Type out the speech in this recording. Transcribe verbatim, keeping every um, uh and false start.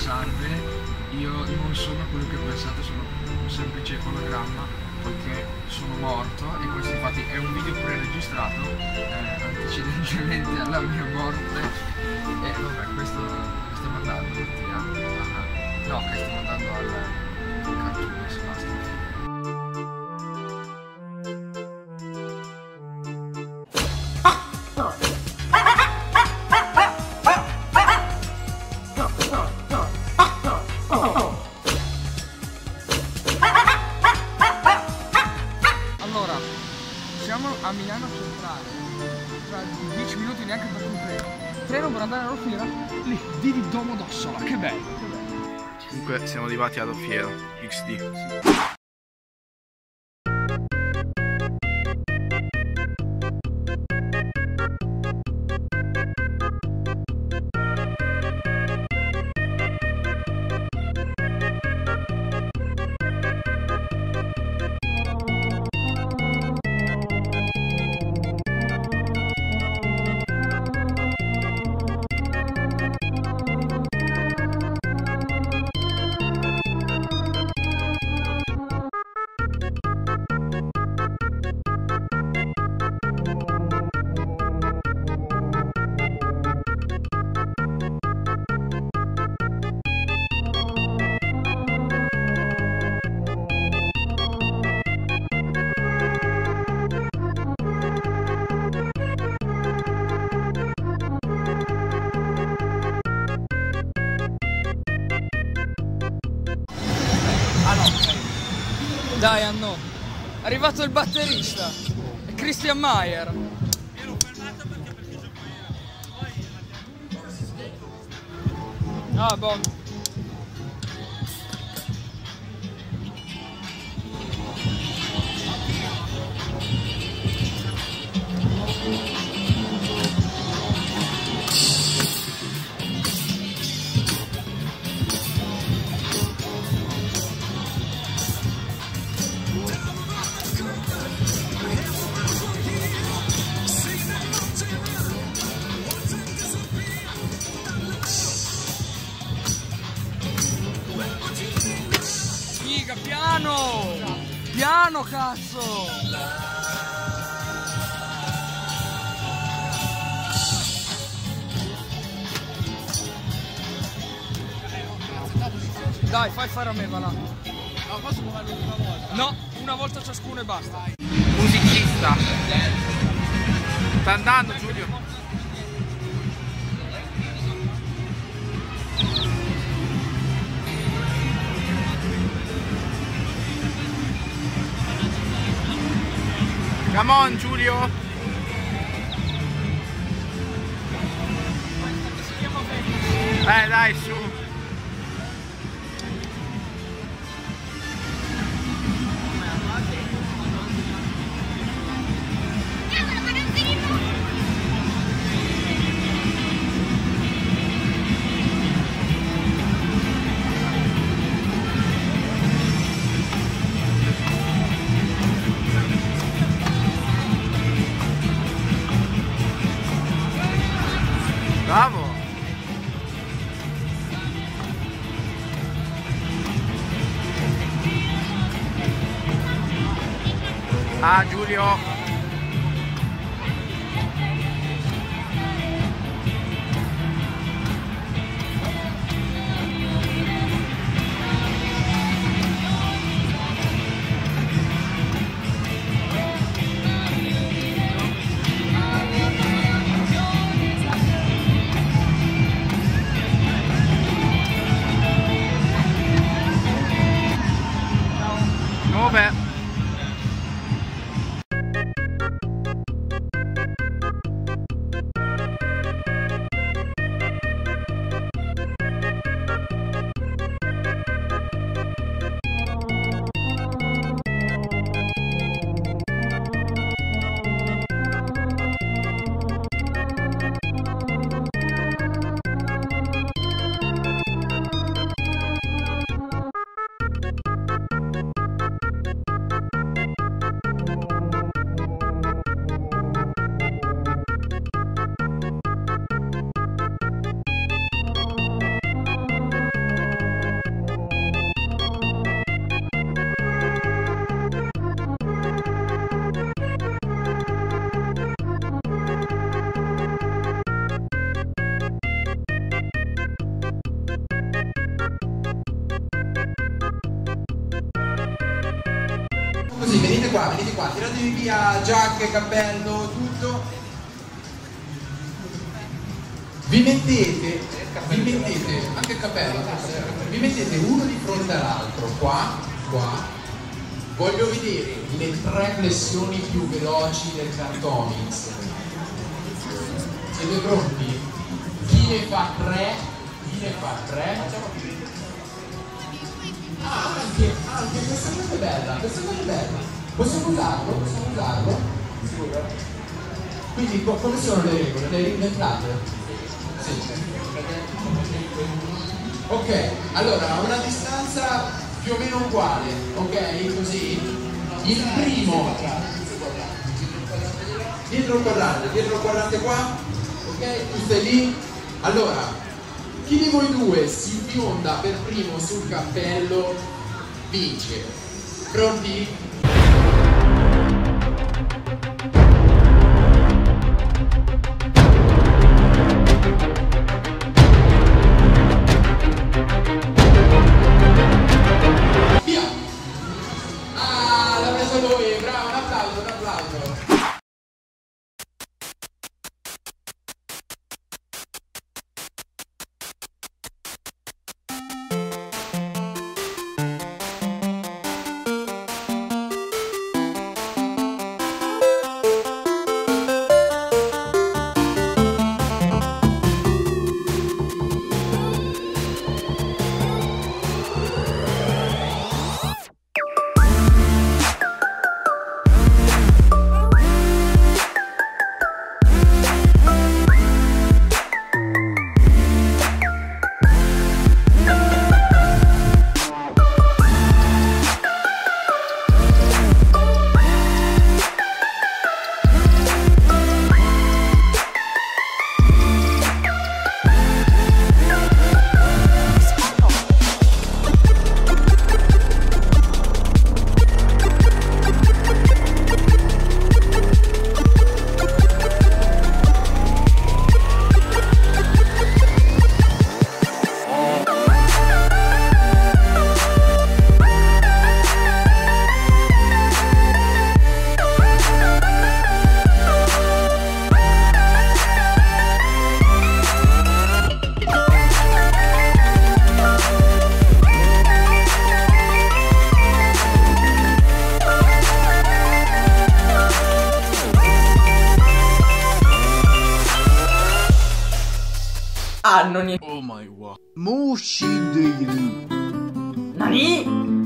salve, io non sono quello che pensate, sono un semplice ologramma, poiché sono morto e questo infatti è un video pre-registrato eh, antecedentemente alla mia morte. E vabbè, questo lo stiamo andando, ah, no, che stiamo andando al Cartoomics, basta. A Milano Centrale, tra dieci minuti neanche per un treno. Treno per andare all'Offiera, lì, di Domo d'Ossola, che bello, che bello. Comunque siamo arrivati ad Offiera, X D. Sì. Dai Anno, è arrivato il batterista, è Christian Meyer. Io l'ho fermato perché perché gioco io, la... ah boh. Piano! Piano, cazzo! Dai, fai fare a me, va là. Ma posso provarlo una volta? No, una volta ciascuno e basta. Musicista. Sta andando, Giulio. Come on, Giulio! Eh dai, su! Bravo! Ah, Giulio! Vabbè. qua, venite qua, tiratevi via giacca, cappello, tutto. Vi mettete, vi mettete, anche il cappello, vi mettete uno di fronte all'altro, qua, qua. Voglio vedere le tre flessioni più veloci del Cartoomics. Siete pronti? Chi ne fa tre? Chi ne fa tre? Ah, anche, anche questa cosa è bella, questa cosa è bella. Possiamo usarlo? Possiamo usarlo? Sicuro? Quindi come sono le regole? Le inventate? Sì. Ok, allora una distanza più o meno uguale, ok? Così il primo dietro il quadrante, dietro il quadrante qua, ok? Tu stai lì. Allora, chi di voi due si bionda per primo sul cappello vince. Pronti? Oh my god. Moshi dei Lu. Nani?